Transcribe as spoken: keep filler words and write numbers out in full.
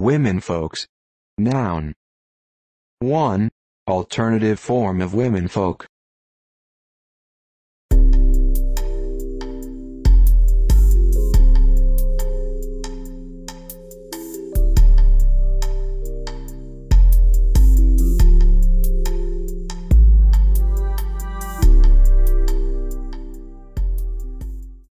Womenfolks. Noun. one. Alternative form of womenfolk.